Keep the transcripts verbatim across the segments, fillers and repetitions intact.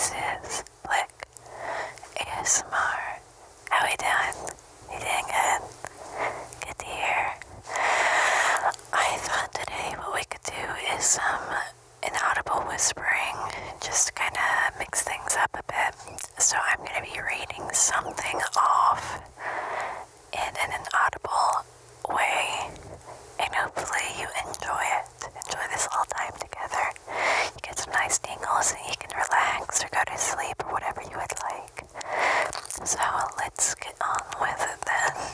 This is Blick A S M R. How we doing? You doing good? Good to hear. I thought today what we could do is some inaudible whispering, just to kind of mix things up a bit. So I'm going to be reading something off in an inaudible way, and hopefully you enjoy it. Enjoy this all time together. You get some nice tingles and you can relax or go to sleep or whatever you would like. So let's get on with it then.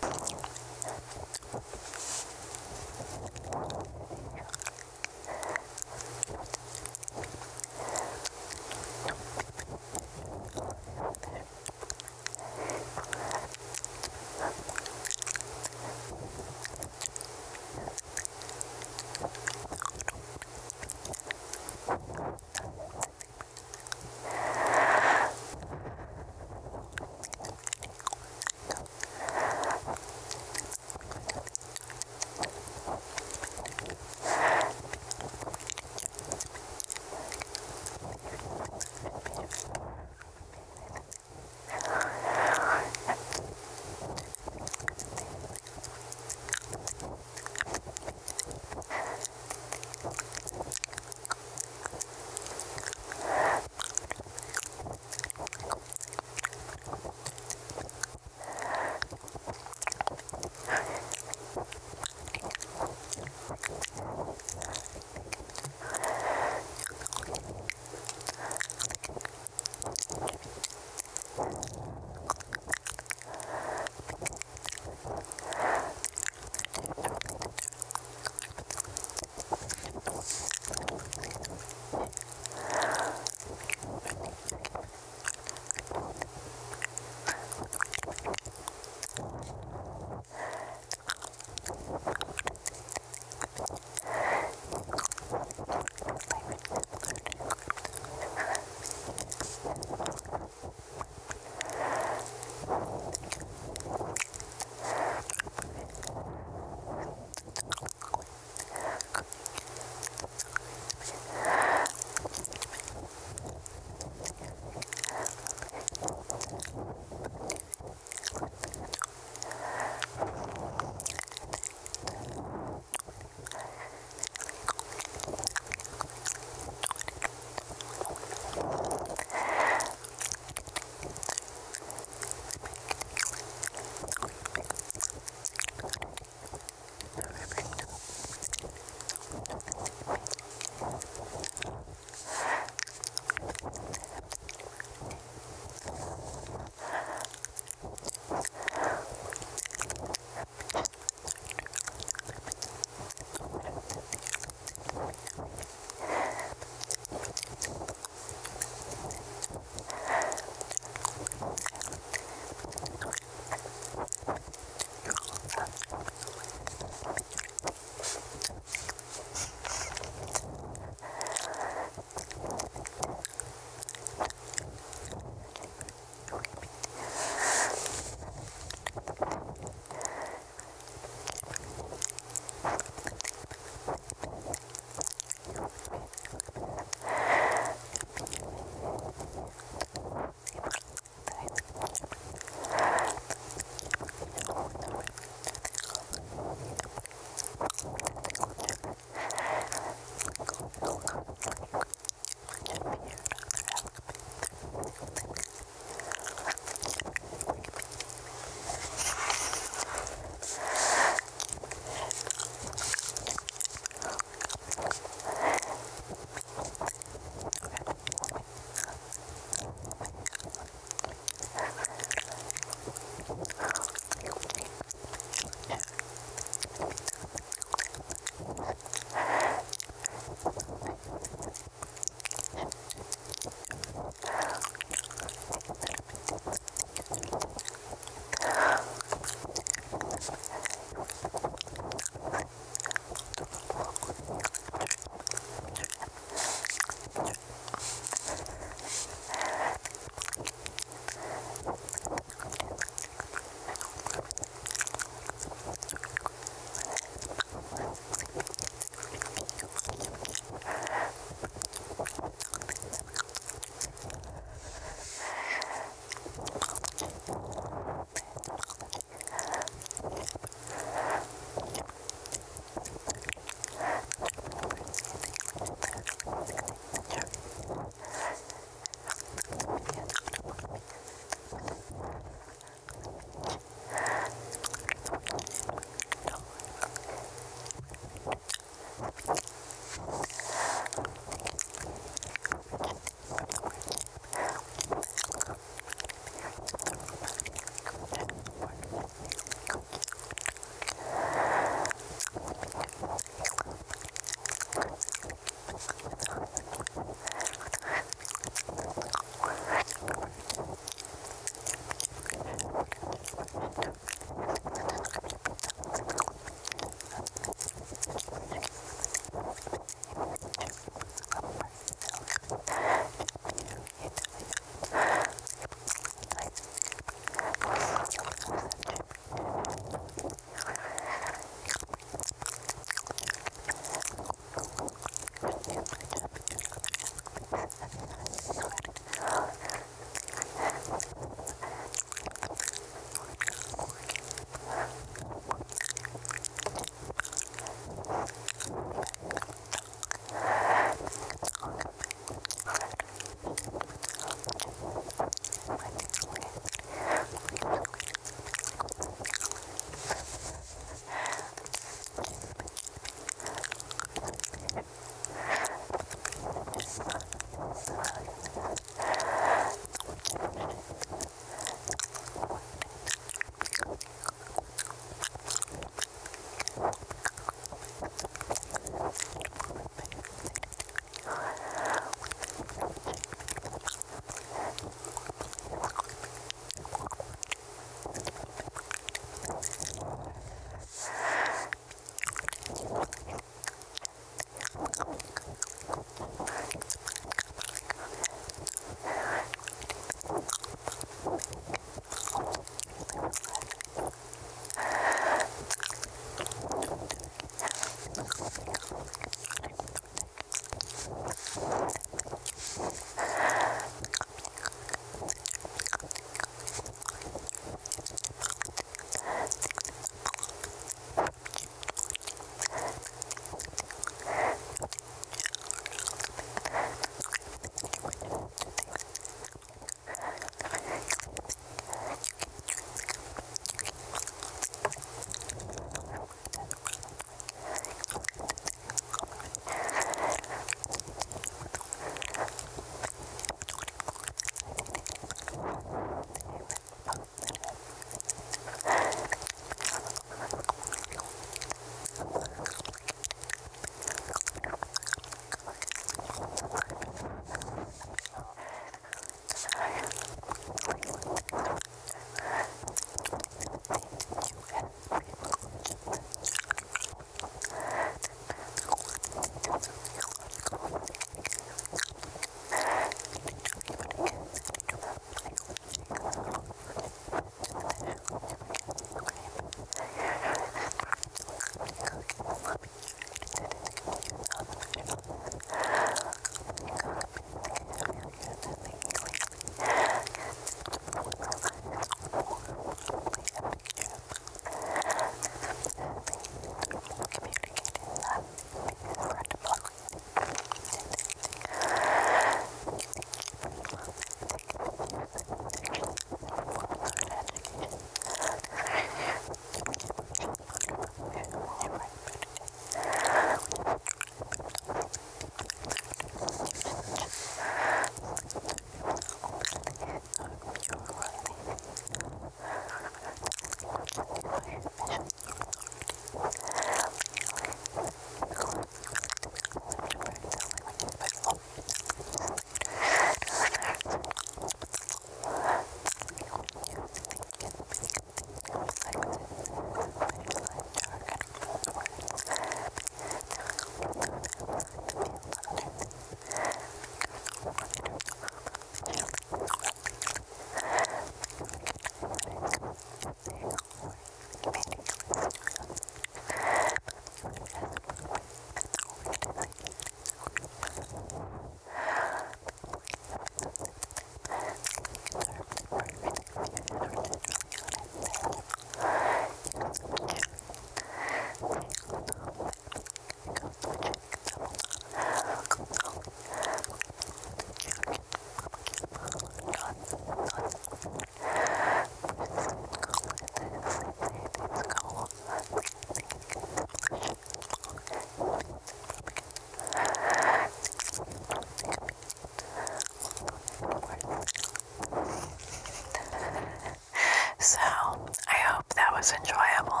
I hope that was enjoyable.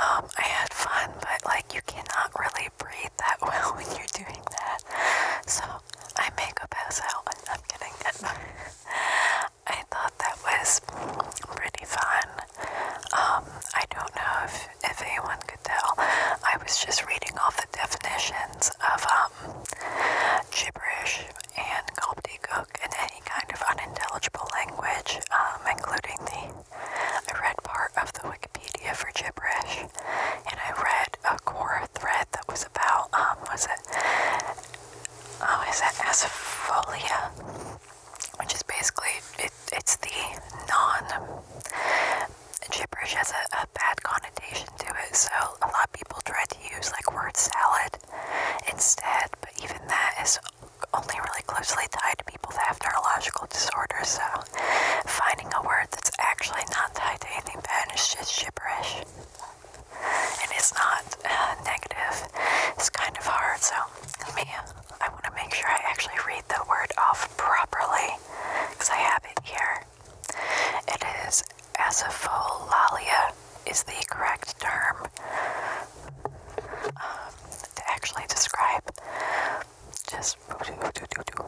Um, I had fun, but like you cannot really breathe that well when you're doing that. So I may go pass out. I'm kidding. I thought that was pretty fun. Um, I don't know if, if anyone could tell. I was just reading off the definitions of um, gibberish and gobbledygook and any kind of unintelligible language, um, including the, I read part of the Wikipedia for gibberish, and I read a core thread that was about, um, was it, oh, is it aspholia, which is basically, it, it's the non, gibberish has a, a bad connotation to it, so a lot of people try to use like word salad instead, but even that is only really closely tied to people that have neurological disorders, so finding a word that's actually not tied to anything bad is just gibberish, and it's not uh, negative. It's kind of hard, so me, I want to make sure I actually read the word off properly, because I have it here. It is asapholalia is the correct term um, to actually describe just the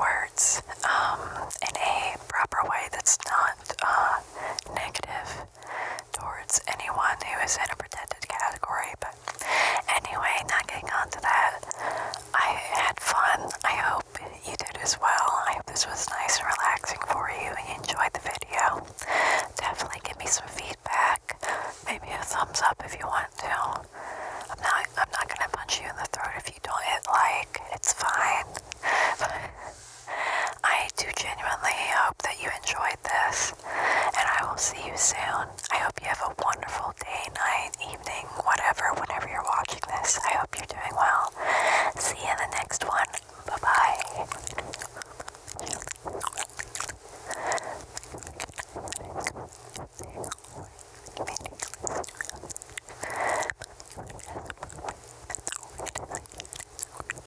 words um, in a proper way that's not uh, negative towards anyone who is in a protected category. But anyway, not getting on to that, I had fun. I hope you did as well. I hope this was nice and relaxing for you and you enjoyed the video. Definitely give me some feedback, maybe a thumbs up if you want to. I'm not, I'm not gonna punch you in the throat if you don't hit like, it's fine. But I do genuinely hope that you enjoyed this, and I will see you soon. I hope you have a wonderful